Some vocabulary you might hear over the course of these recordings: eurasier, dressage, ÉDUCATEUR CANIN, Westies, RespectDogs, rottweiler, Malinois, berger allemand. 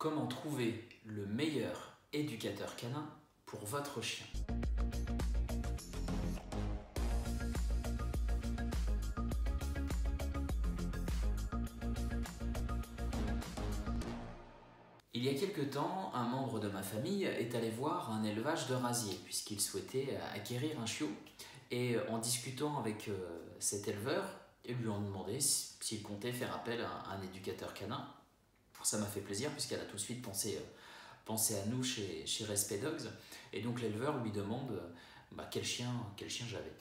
Comment trouver le meilleur éducateur canin pour votre chien? Il y a quelques temps, un membre de ma famille est allé voir un élevage de rasiers puisqu'il souhaitait acquérir un chiot. Et en discutant avec cet éleveur, ils lui ont demandé s'il comptait faire appel à un éducateur canin. Ça m'a fait plaisir puisqu'elle a tout de suite pensé à nous chez RespectDogs. Et donc l'éleveur lui demande quel chien j'avais.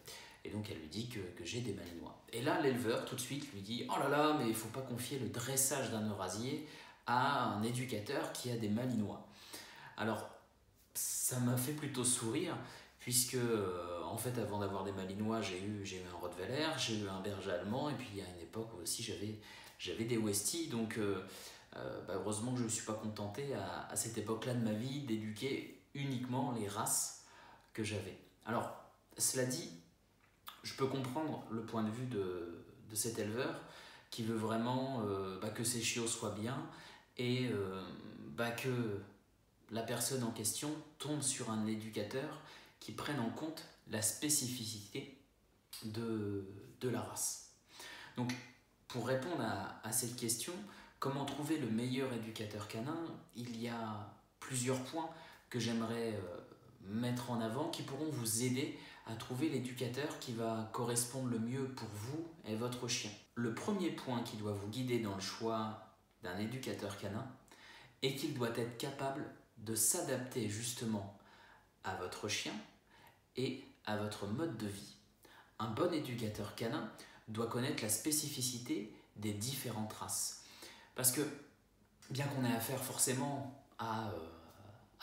Et donc elle lui dit que j'ai des Malinois. Et là l'éleveur tout de suite lui dit « Oh là là, mais il ne faut pas confier le dressage d'un eurasier à un éducateur qui a des Malinois. » Alors ça m'a fait plutôt sourire puisque en fait avant d'avoir des Malinois j'ai eu un rottweiler, j'ai eu un berger allemand et puis à une époque aussi j'avais des Westies. Donc heureusement que je ne me suis pas contenté à cette époque-là de ma vie d'éduquer uniquement les races que j'avais. Alors, cela dit, je peux comprendre le point de vue de cet éleveur qui veut vraiment que ses chiots soient bien et que la personne en question tombe sur un éducateur qui prenne en compte la spécificité de la race. Donc, pour répondre à cette question, comment trouver le meilleur éducateur canin? Il y a plusieurs points que j'aimerais mettre en avant qui pourront vous aider à trouver l'éducateur qui va correspondre le mieux pour vous et votre chien. Le premier point qui doit vous guider dans le choix d'un éducateur canin est qu'il doit être capable de s'adapter justement à votre chien et à votre mode de vie. Un bon éducateur canin doit connaître la spécificité des différentes races. Parce que, bien qu'on ait affaire forcément à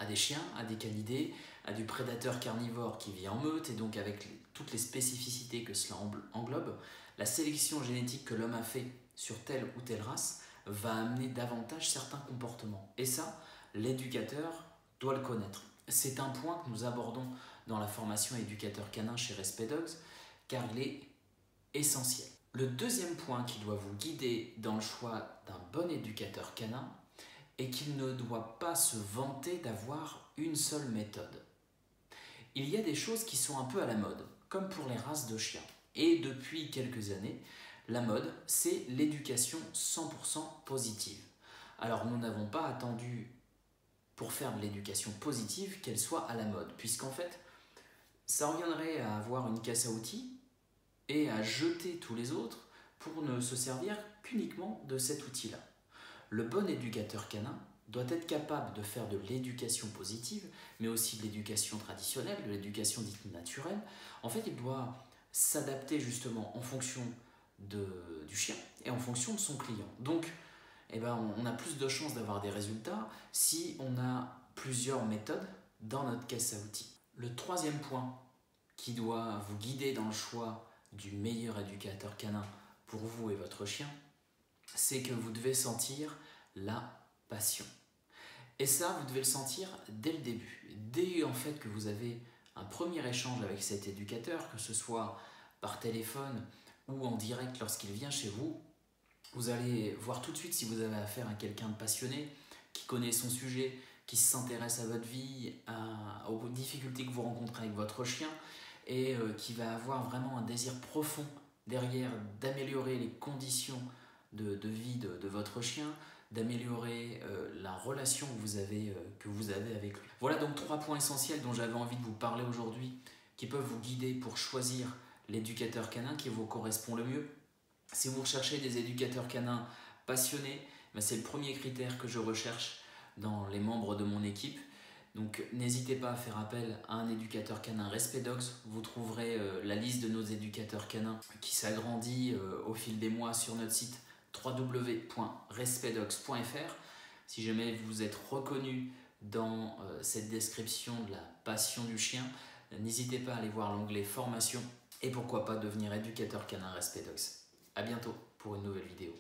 des chiens, à des canidés, à du prédateur carnivore qui vit en meute, et donc avec toutes les spécificités que cela englobe, la sélection génétique que l'homme a fait sur telle ou telle race va amener davantage certains comportements. Et ça, l'éducateur doit le connaître. C'est un point que nous abordons dans la formation éducateur canin chez RespectDogs, car il est essentiel. Le deuxième point qui doit vous guider dans le choix d'un bon éducateur canin est qu'il ne doit pas se vanter d'avoir une seule méthode. Il y a des choses qui sont un peu à la mode, comme pour les races de chiens. Et depuis quelques années, la mode, c'est l'éducation 100% positive. Alors nous n'avons pas attendu pour faire de l'éducation positive qu'elle soit à la mode, puisqu'en fait, ça reviendrait à avoir une caisse à outils et à jeter tous les autres pour ne se servir qu'uniquement de cet outil-là. Le bon éducateur canin doit être capable de faire de l'éducation positive, mais aussi de l'éducation traditionnelle, de l'éducation dite naturelle. En fait, il doit s'adapter justement en fonction du chien et en fonction de son client. Donc, on a plus de chances d'avoir des résultats si on a plusieurs méthodes dans notre caisse à outils. Le troisième point qui doit vous guider dans le choix du meilleur éducateur canin pour vous et votre chien, c'est que vous devez sentir la passion. Et ça, vous devez le sentir dès le début. Dès en fait que vous avez un premier échange avec cet éducateur, que ce soit par téléphone ou en direct lorsqu'il vient chez vous, vous allez voir tout de suite si vous avez affaire à quelqu'un de passionné, qui connaît son sujet, qui s'intéresse à votre vie, aux difficultés que vous rencontrez avec votre chien, et qui va avoir vraiment un désir profond derrière d'améliorer les conditions de vie de votre chien, d'améliorer la relation que vous avez avec lui. Voilà donc trois points essentiels dont j'avais envie de vous parler aujourd'hui, qui peuvent vous guider pour choisir l'éducateur canin qui vous correspond le mieux. Si vous recherchez des éducateurs canins passionnés, c'est le premier critère que je recherche dans les membres de mon équipe. Donc n'hésitez pas à faire appel à un éducateur canin RespectDogs. Vous trouverez la liste de nos éducateurs canins qui s'agrandit au fil des mois sur notre site www.respectdogs.fr. Si jamais vous êtes reconnu dans cette description de la passion du chien, n'hésitez pas à aller voir l'onglet formation et pourquoi pas devenir éducateur canin RespectDogs. A bientôt pour une nouvelle vidéo.